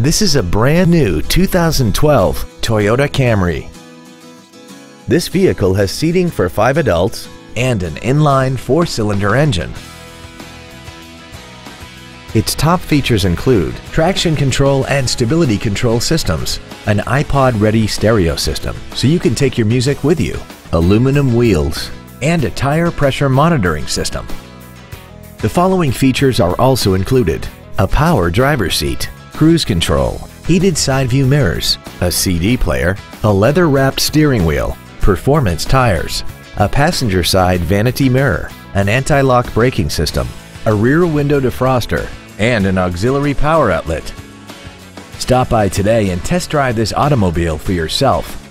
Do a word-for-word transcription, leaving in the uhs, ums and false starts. This is a brand new two thousand twelve Toyota Camry. This vehicle has seating for five adults and an inline four-cylinder engine. Its top features include traction control and stability control systems, an iPod-ready stereo system so you can take your music with you, aluminum wheels, and a tire pressure monitoring system. The following features are also included: a power driver's seat, cruise control, heated side view mirrors, a C D player, a leather-wrapped steering wheel, performance tires, a passenger side vanity mirror, an anti-lock braking system, a rear window defroster, and an auxiliary power outlet. Stop by today and test drive this automobile for yourself.